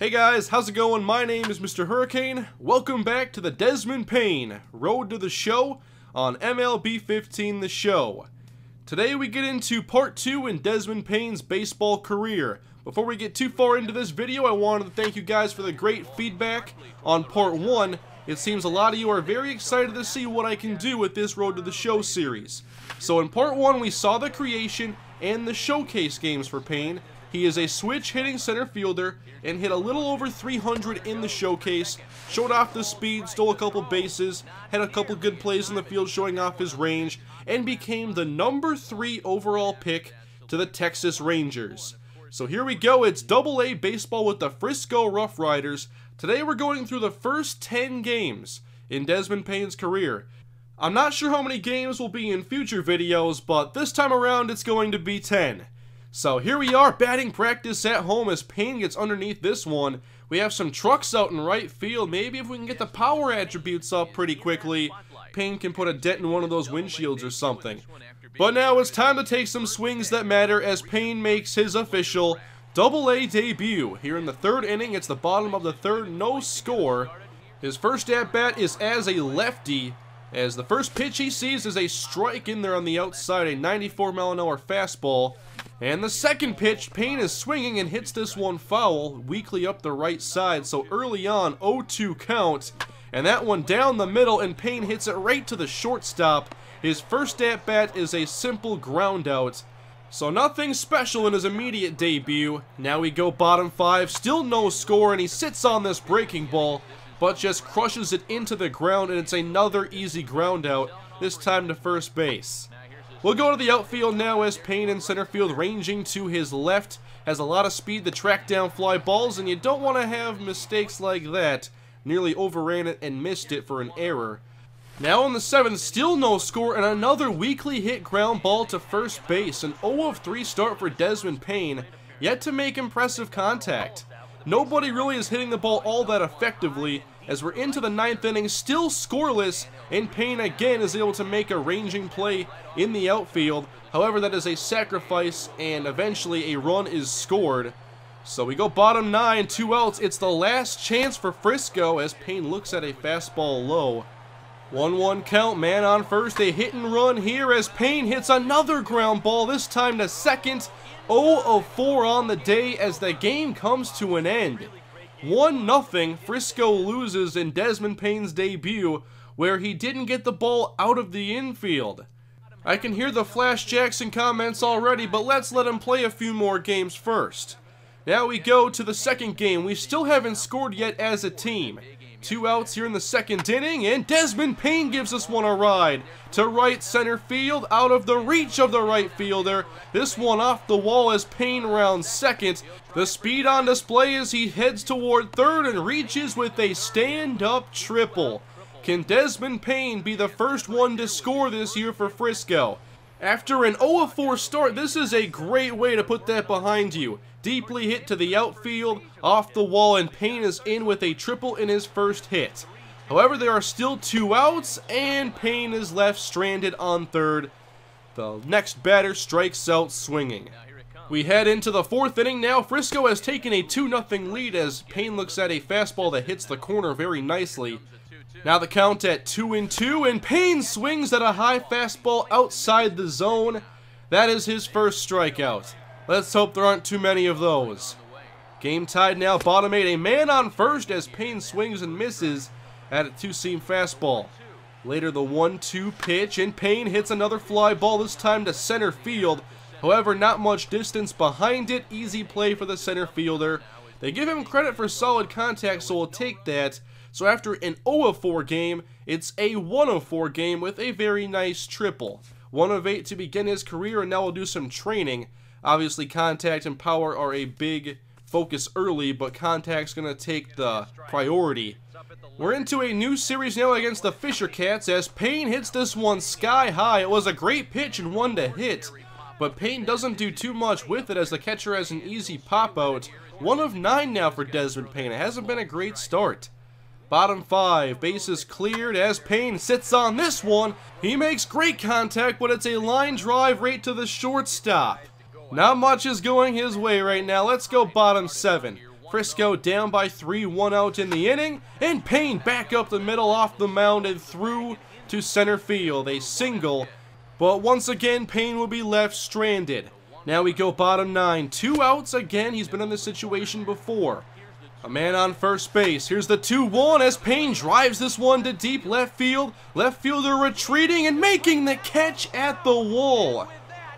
Hey guys, how's it going? My name is Mr. Hurricane. Welcome back to the Desmond Payne Road to the Show on MLB 15 The Show. Today we get into part 2 in Desmond Payne's baseball career. Before we get too far into this video, I wanted to thank you guys for the great feedback on part 1. It seems a lot of you are very excited to see what I can do with this Road to the Show series. So in part 1 we saw the creation and the showcase games for Payne. He is a switch hitting center fielder and hit a little over 300 in the showcase, showed off the speed, stole a couple bases, had a couple good plays in the field showing off his range, and became the #3 overall pick to the Texas Rangers. So here we go, it's Double-A baseball with the Frisco Rough Riders. Today we're going through the first 10 games in Desmond Payne's career. I'm not sure how many games will be in future videos, but this time around it's going to be 10. So here we are, batting practice at home as Payne gets underneath this one. We have some trucks out in right field. Maybe if we can get the power attributes up pretty quickly, Payne can put a dent in one of those windshields or something. But now it's time to take some swings that matter as Payne makes his official Double-A debut. Here in the third inning, it's the bottom of the third, no score. His first at-bat is as a lefty, as the first pitch he sees is a strike in there on the outside, a 94-mile-an-hour fastball. And the second pitch, Payne is swinging and hits this one foul, weakly up the right side, so early on, 0-2 count. And that one down the middle, and Payne hits it right to the shortstop. His first at-bat is a simple ground-out. So nothing special in his immediate debut. Now we go bottom 5, still no score, and he sits on this breaking ball, but just crushes it into the ground, and it's another easy ground-out, this time to first base. We'll go to the outfield now as Payne in center field, ranging to his left, has a lot of speed to track down fly balls, and you don't want to have mistakes like that. Nearly overran it and missed it for an error. Now in the 7th, still no score, and another weakly hit ground ball to first base. An 0-3 start for Desmond Payne, yet to make impressive contact. Nobody really is hitting the ball all that effectively, as we're into the 9th inning, still scoreless, and Payne again is able to make a ranging play in the outfield. However, that is a sacrifice, and eventually a run is scored. So we go bottom 9, 2 outs. It's the last chance for Frisco as Payne looks at a fastball low. 1-1 count, man on first, a hit and run here as Payne hits another ground ball, this time to second. 0-4 on the day as the game comes to an end. 1-0, Frisco loses in Desmond Payne's debut, where he didn't get the ball out of the infield. I can hear the Flash Jackson comments already, but let's let him play a few more games first. Now we go to the second game. We still haven't scored yet as a team. 2 outs here in the 2nd inning, and Desmond Payne gives us one a ride to right center field, out of the reach of the right fielder. This one off the wall as Payne rounds 2nd. The speed on display as he heads toward 3rd and reaches with a stand-up triple. Can Desmond Payne be the first one to score this year for Frisco? After an 0-4 start, this is a great way to put that behind you. Deeply hit to the outfield, off the wall, and Payne is in with a triple in his first hit. However, there are still 2 outs, and Payne is left stranded on 3rd. The next batter strikes out swinging. We head into the 4th inning now. Frisco has taken a 2-0 lead as Payne looks at a fastball that hits the corner very nicely. Now the count at 2-2, and Payne swings at a high fastball outside the zone. That is his first strikeout. Let's hope there aren't too many of those. Game tied now, bottom 8, a man on first as Payne swings and misses at a 2-seam fastball. Later the 1-2 pitch, and Payne hits another fly ball, this time to center field. However, not much distance behind it, easy play for the center fielder. They give him credit for solid contact, so we'll take that. So after an 0-4 game, it's a 1-4 game with a very nice triple. 1-8 to begin his career, and now we'll do some training. Obviously, contact and power are a big focus early, but contact's going to take the priority. We're into a new series now against the Fisher Cats as Payne hits this one sky high. It was a great pitch and one to hit, but Payne doesn't do too much with it as the catcher has an easy pop-out. 1-9 now for Desmond Payne. It hasn't been a great start. Bottom 5, bases cleared as Payne sits on this one. He makes great contact, but it's a line drive right to the shortstop. Not much is going his way right now. Let's go bottom 7. Frisco down by 3, one out in the inning, and Payne back up the middle off the mound and through to center field, a single. But once again, Payne will be left stranded. Now we go bottom 9, 2 outs again. He's been in this situation before. A man on first base. Here's the 2-1 as Payne drives this one to deep left field. Left fielder retreating and making the catch at the wall.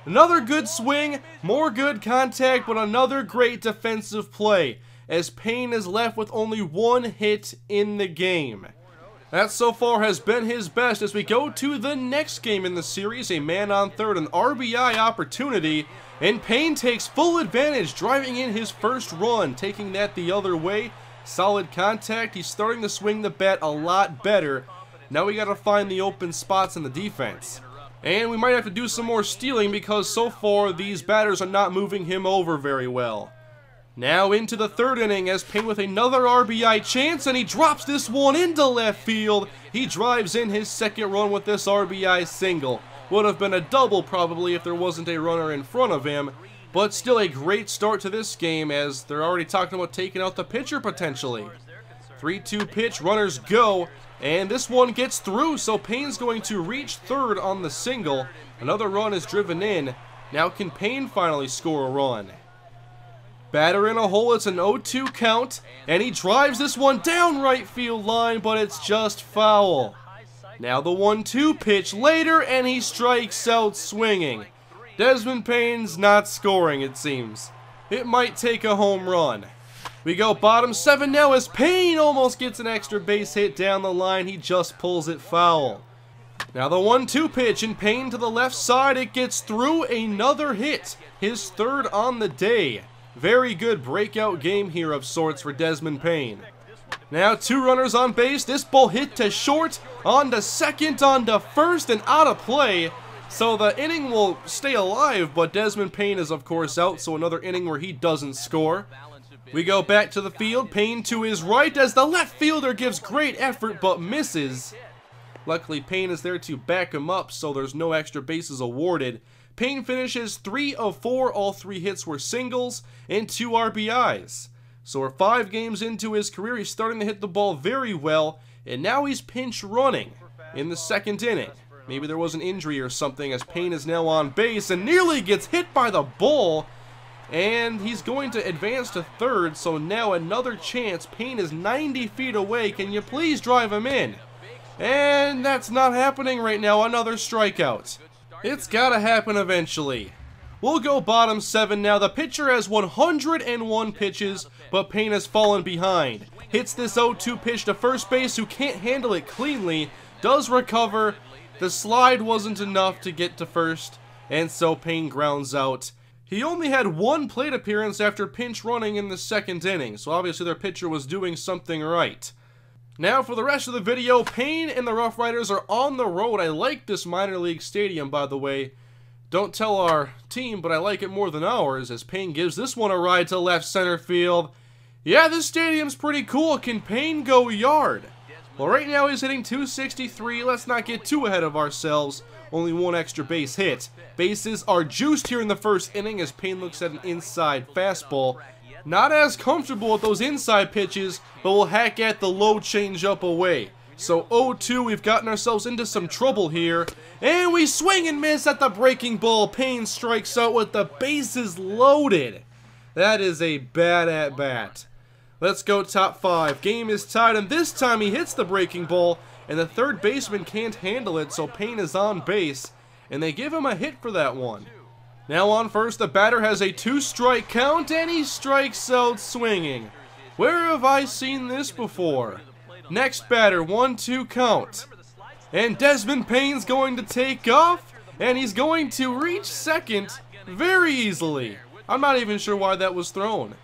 Another good swing, more good contact, but another great defensive play as Payne is left with only one hit in the game. That so far has been his best as we go to the next game in the series. A man on third, an RBI opportunity, and Payne takes full advantage, driving in his first run, taking that the other way. Solid contact. He's starting to swing the bat a lot better. Now we got to find the open spots in the defense. And we might have to do some more stealing because so far these batters are not moving him over very well. Now into the third inning as Payne with another RBI chance, and he drops this one into left field. He drives in his second run with this RBI single. Would have been a double probably if there wasn't a runner in front of him, but still a great start to this game as they're already talking about taking out the pitcher potentially. 3-2 pitch, runners go, and this one gets through, so Payne's going to reach third on the single. Another run is driven in. Now can Payne finally score a run? Batter in a hole, it's an 0-2 count, and he drives this one down right field line, but it's just foul. Now the 1-2 pitch later, and he strikes out swinging. Desmond Payne's not scoring, it seems. It might take a home run. We go bottom 7 now as Payne almost gets an extra base hit down the line. He just pulls it foul. Now the 1-2 pitch, and Payne to the left side. It gets through, another hit, his third on the day. Very good breakout game here of sorts for Desmond Payne. Now 2 runners on base. This ball hit to short, on to second, on to first, and out of play. So the inning will stay alive, but Desmond Payne is of course out, so another inning where he doesn't score. We go back to the field. Payne to his right as the left fielder gives great effort but misses. Luckily Payne is there to back him up, so there's no extra bases awarded. Payne finishes 3 of 4, all 3 hits were singles, and 2 RBIs. So we're 5 games into his career, he's starting to hit the ball very well, and now he's pinch running in the second inning. Maybe there was an injury or something as Payne is now on base and nearly gets hit by the ball, and he's going to advance to third, so now another chance. Payne is 90 feet away, can you please drive him in? And that's not happening right now, another strikeout. It's gotta happen eventually. We'll go bottom 7 now. The pitcher has 101 pitches, but Payne has fallen behind. Hits this 0-2 pitch to first base, who can't handle it cleanly. Does recover. The slide wasn't enough to get to first, and so Payne grounds out. He only had 1 plate appearance after pinch running in the second inning, so obviously their pitcher was doing something right. Now for the rest of the video, Payne and the Rough Riders are on the road. I like this minor league stadium, by the way. Don't tell our team, but I like it more than ours, as Payne gives this one a ride to left center field. Yeah, this stadium's pretty cool. Can Payne go yard? Well, right now he's hitting 263. Let's not get too ahead of ourselves. Only 1 extra base hit. Bases are juiced here in the first inning as Payne looks at an inside fastball. Not as comfortable with those inside pitches, but we'll hack at the low changeup away. So 0-2, we've gotten ourselves into some trouble here. And we swing and miss at the breaking ball. Payne strikes out with the bases loaded. That is a bad at-bat. Let's go top 5. Game is tied, and this time he hits the breaking ball, and the third baseman can't handle it, so Payne is on base, and they give him a hit for that one. Now on first, the batter has a 2-strike count, and he strikes out swinging. Where have I seen this before? Next batter, 1-2 count. And Desmond Payne's going to take off, and he's going to reach second very easily. I'm not even sure why that was thrown.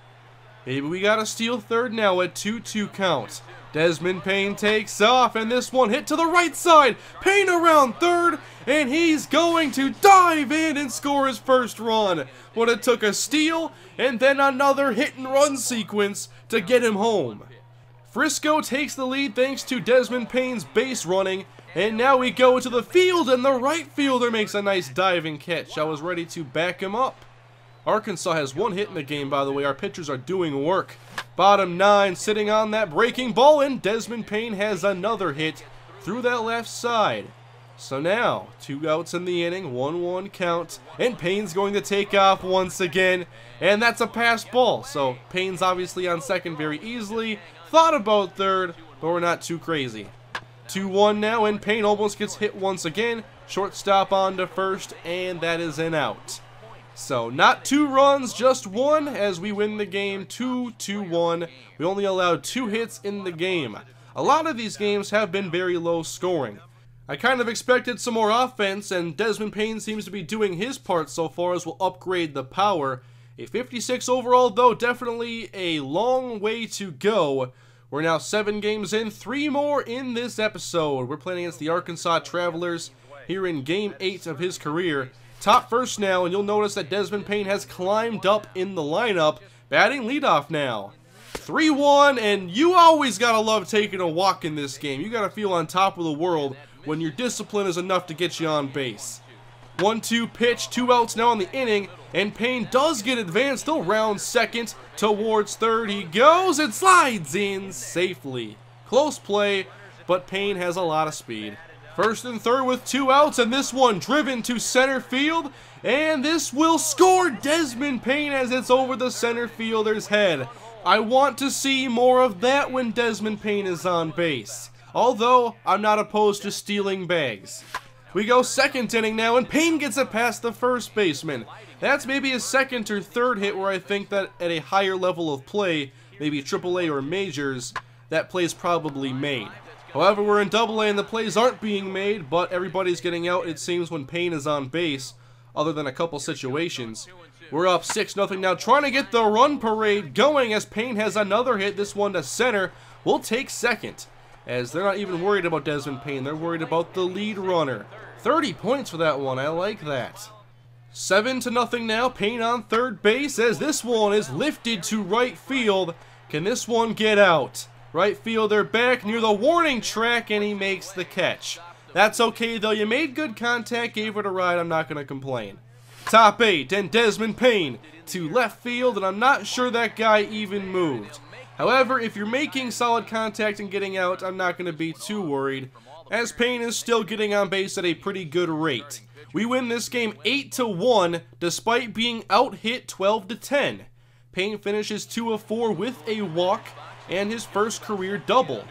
Maybe we gotta steal third now at 2-2 count. Desmond Payne takes off, and this one hit to the right side. Payne around third, and he's going to dive in and score his first run. But it took a steal and then another hit and run sequence to get him home. Frisco takes the lead thanks to Desmond Payne's base running, and now we go to the field, and the right fielder makes a nice diving catch. I was ready to back him up. Arkansas has 1 hit in the game, by the way. Our pitchers are doing work. Bottom nine, sitting on that breaking ball, and Desmond Payne has another hit through that left side. So now, two outs in the inning, 1-1 count, and Payne's going to take off once again, and that's a passed ball. So Payne's obviously on second very easily, thought about third, but we're not too crazy. 2-1 now, and Payne almost gets hit once again. Shortstop on to first, and that is an out. So not two runs, just one, as we win the game 2-1. We only allowed two hits in the game. A lot of these games have been very low scoring. I kind of expected some more offense, and Desmond Payne seems to be doing his part so far as we'll upgrade the power. A 56 overall, though, definitely a long way to go. We're now 7 games in, 3 more in this episode. We're playing against the Arkansas Travelers here in Game 8 of his career. Top first now, and you'll notice that Desmond Payne has climbed up in the lineup, batting leadoff now. 3-1, and you always gotta love taking a walk in this game. You gotta feel on top of the world when your discipline is enough to get you on base. 1-2 pitch, two outs now on the inning, and Payne does get advanced. They'll round second towards third. He goes and slides in safely. Close play, but Payne has a lot of speed. First and third with two outs, and this one driven to center field, and this will score Desmond Payne as it's over the center fielder's head. I want to see more of that when Desmond Payne is on base. Although, I'm not opposed to stealing bags. We go second inning now, and Payne gets it past the first baseman. That's maybe a second or third hit where I think that at a higher level of play, maybe AAA or majors, that play's probably made. However, we're in AA and the plays aren't being made, but everybody's getting out, it seems, when Payne is on base, other than a couple situations. We're up 6-0 now, trying to get the run parade going as Payne has another hit, this one to center. We'll take second, as they're not even worried about Desmond Payne. They're worried about the lead runner. 30 points for that one. I like that. 7-0 now. Payne on third base as this one is lifted to right field. Can this one get out? Right fielder back near the warning track, and he makes the catch. That's okay, though. You made good contact, gave it a ride. I'm not going to complain. Top 8, and Desmond Payne to left field, and I'm not sure that guy even moved. However, if you're making solid contact and getting out, I'm not going to be too worried, as Payne is still getting on base at a pretty good rate. We win this game 8-1, despite being out-hit 12-10. Payne finishes 2 of 4 with a walk and his first career double.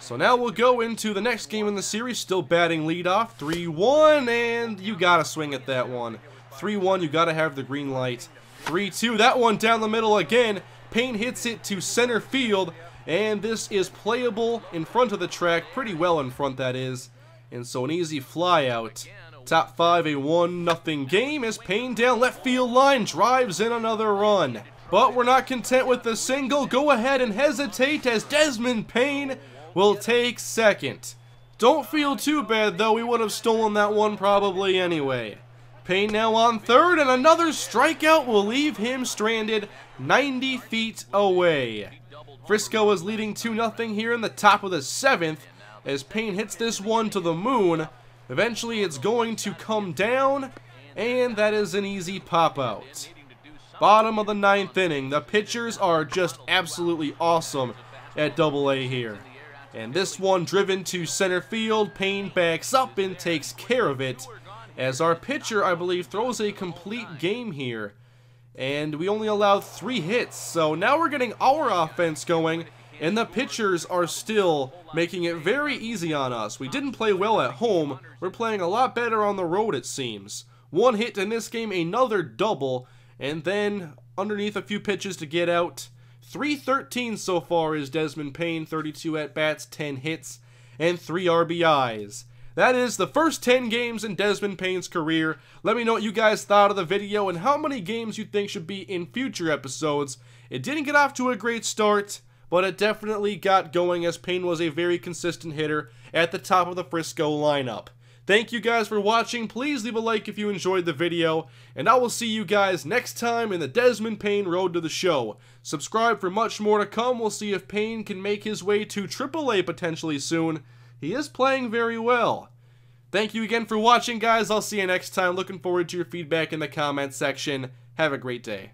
So now we'll go into the next game in the series, still batting leadoff, 3-1, and you got to swing at that one. 3-1, you got to have the green light. 3-2, that one down the middle again. Payne hits it to center field, and this is playable in front of the track, pretty well in front that is, and so an easy fly out. Top 5, a 1-0 game as Payne down left field line drives in another run. But we're not content with the single, go ahead and hesitate as Desmond Payne will take second. Don't feel too bad though, we would have stolen that one probably anyway. Payne now on third, and another strikeout will leave him stranded 90 feet away. Frisco is leading 2-0 here in the top of the 7th as Payne hits this one to the moon. Eventually it's going to come down, and that is an easy pop out. Bottom of the 9th inning, the pitchers are just absolutely awesome at Double A here. And this one driven to center field, Payne backs up and takes care of it, as our pitcher, I believe, throws a complete game here. And we only allowed 3 hits, so now we're getting our offense going, and the pitchers are still making it very easy on us. We didn't play well at home, we're playing a lot better on the road it seems. 1 hit in this game, another double, and then underneath a few pitches to get out. 3-13 so far is Desmond Payne, 32 at-bats, 10 hits, and 3 RBIs. That is the first 10 games in Desmond Payne's career. Let me know what you guys thought of the video and how many games you think should be in future episodes. It didn't get off to a great start, but it definitely got going as Payne was a very consistent hitter at the top of the Frisco lineup. Thank you guys for watching. Please leave a like if you enjoyed the video, and I will see you guys next time in the Desmond Payne Road to the Show. Subscribe for much more to come. We'll see if Payne can make his way to AAA potentially soon. He is playing very well. Thank you again for watching, guys. I'll see you next time. Looking forward to your feedback in the comments section. Have a great day.